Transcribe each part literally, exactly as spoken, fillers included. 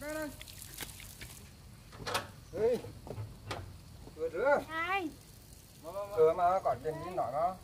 Đây đây. Vừa rửa. Ai? Rửa mà còn tiền đi nọ nó.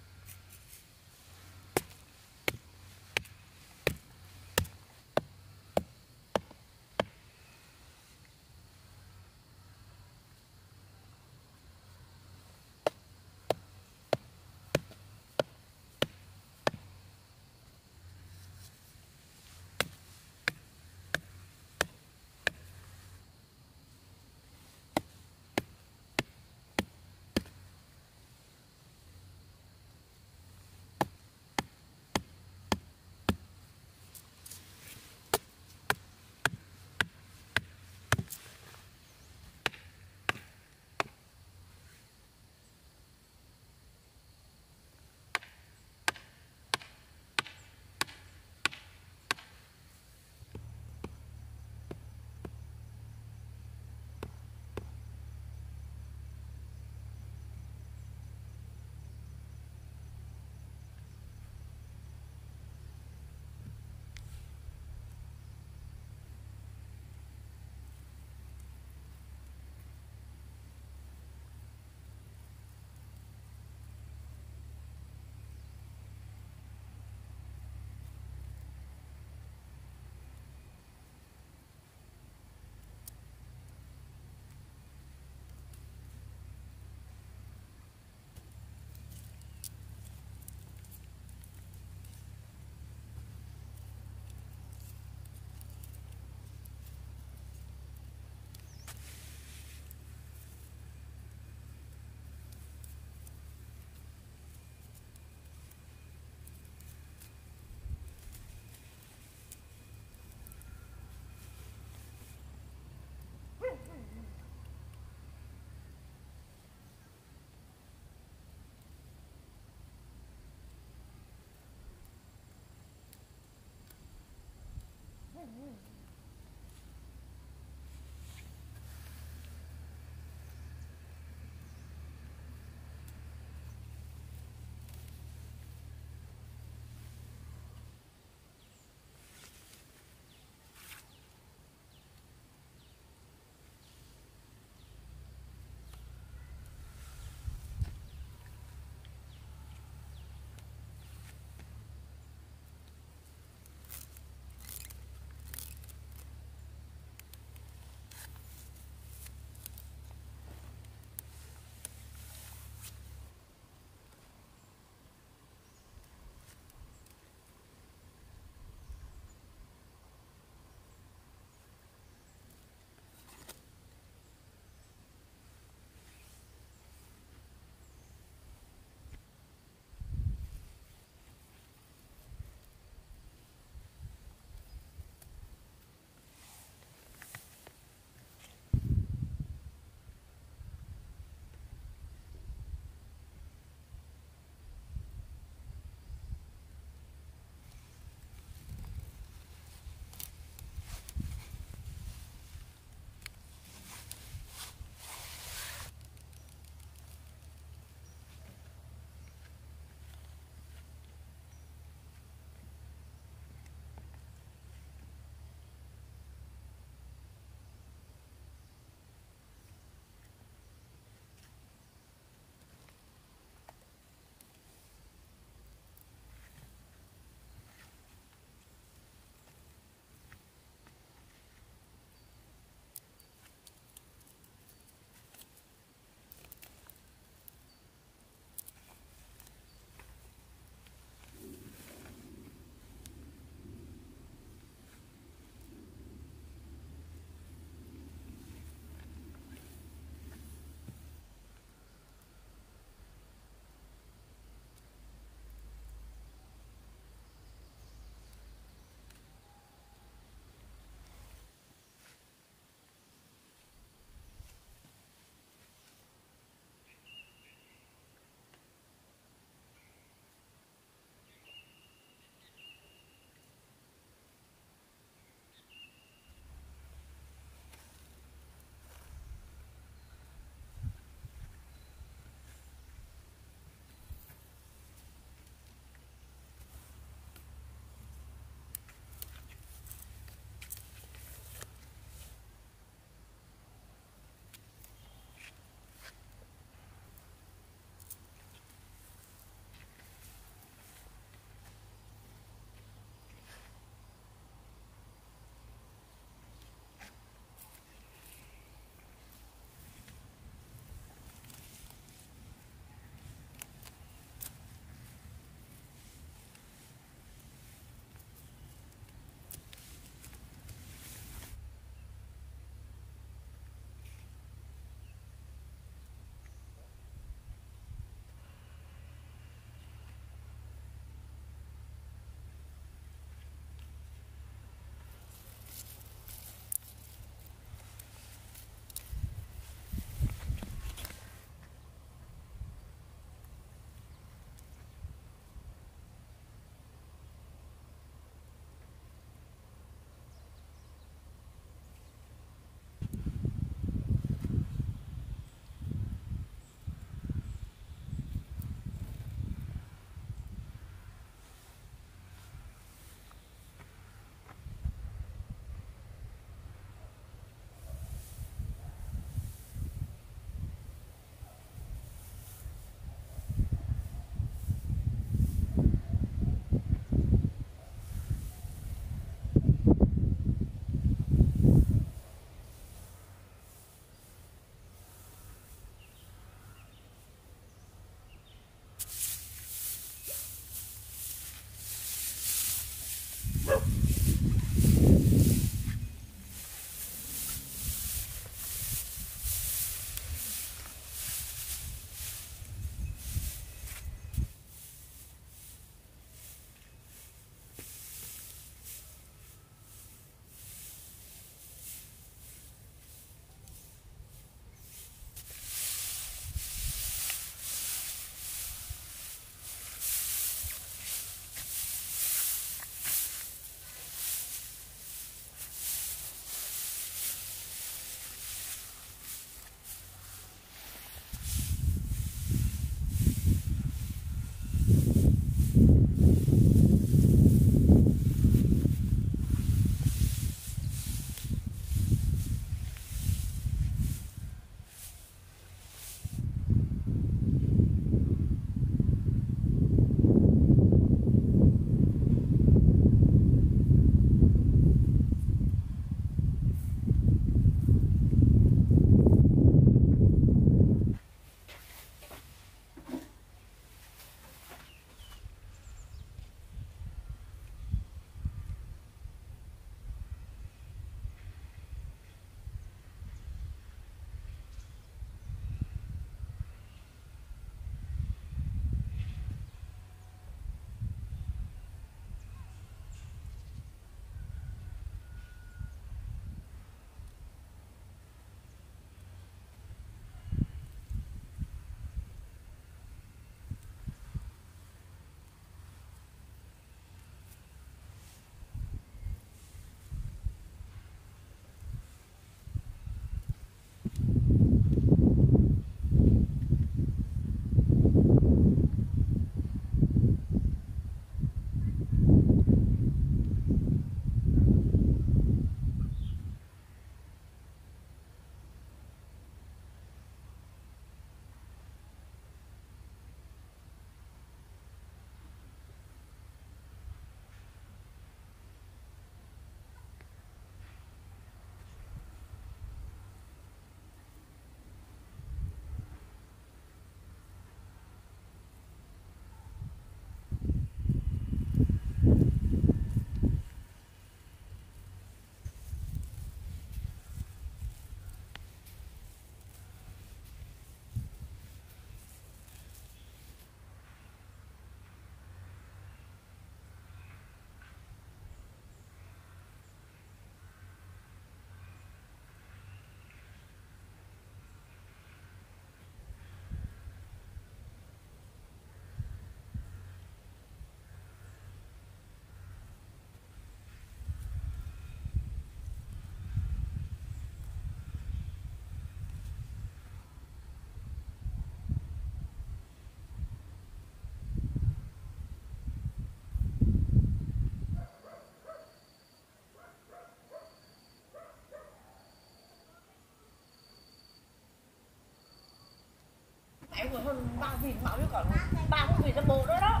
Em vừa hơn ba vịt máu chứ còn ba con vịt là bộ đó đó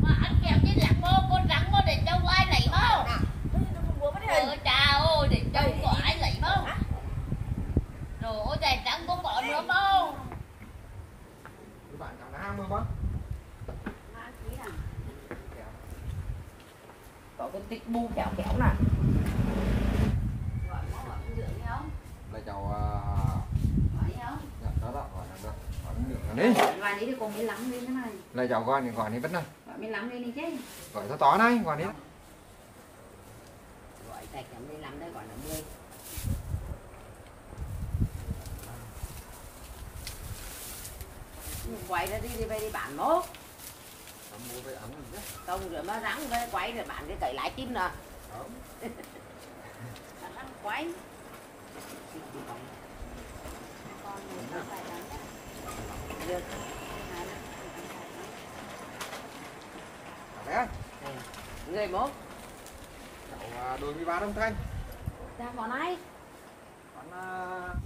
mà ăn kẹp với lạc mô con rắn mô để đâu ai lấy không? Trời cha ơi để đâu có ai lấy không? Rồi ôi trời rắn có bỏ nữa không? Các bạn cảm thấy mơ không? Có cái tích bu kéo kéo nè. Gọi mó gọi con dưỡng đi không? Lấy cháu đi. Gọi đi còn đi lắm đi thế này. Lại cháu gọi thì gọi đi bất này. Gọi đi lắm đi đi chứ. Gọi to to này, gọi đi. Gọi sạch chấm đi lắm đây gọi là mười. Quay ra đi đi về đi bán mốt. Không rồi mà rắn với quay rồi bán cái cậy lái chim nè. Không. Rắn quay. Con nó phải lắm. Được. Đấy. Người mốt. Cậu đôi mười ba Đông Thanh. Ra bọn này. Còn uh...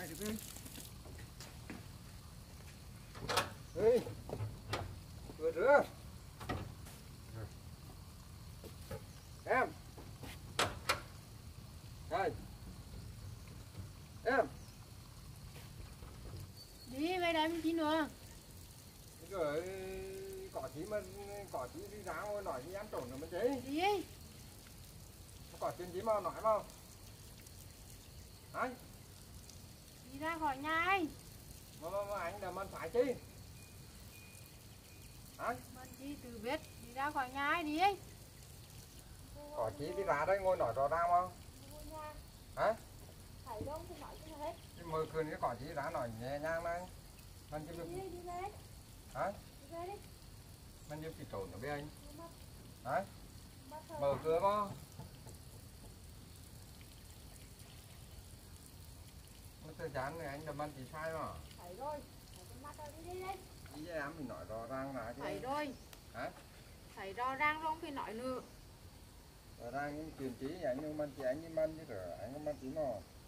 Might have been. Hey, good luck. Em. Này. Em. Đi về đám chín nữa. Rồi cỏ tí mà cỏ tí đi ráo nói đi ăn trộn rồi mới chế. Đi. Cỏ tiền tí mà nói không? Anh. Đi ra khỏi nhà anh. Mà, mà, mà anh là mình phải chi? Hả? Mình chi từ biết đi ra khỏi nhà anh đi. Cỏ chí đi ra đây ngồi nói rõ ràng không? Hả? Phải đâu thì nói chứ hết. Chứ mơ khuyên cái cỏ chí ra nói nhẹ nhàng này. Mình giúp đi. Đi về. Hả? Đi về đi. Mình giúp chị trốn ở bên anh. Hả? Mở cửa không? Tôi chán này anh làm ăn chỉ sai mà. Phải rồi, phải con mắt rồi, đi đi đi. Đi với em mình nói rõ ràng là chứ. Phải rồi. Hả? Phải rõ ràng không phải nói nữa. Rõ ràng những chuyện trí anh không ăn chỉ anh nhưng ăn chứ rồi anh không ăn chỉ mà.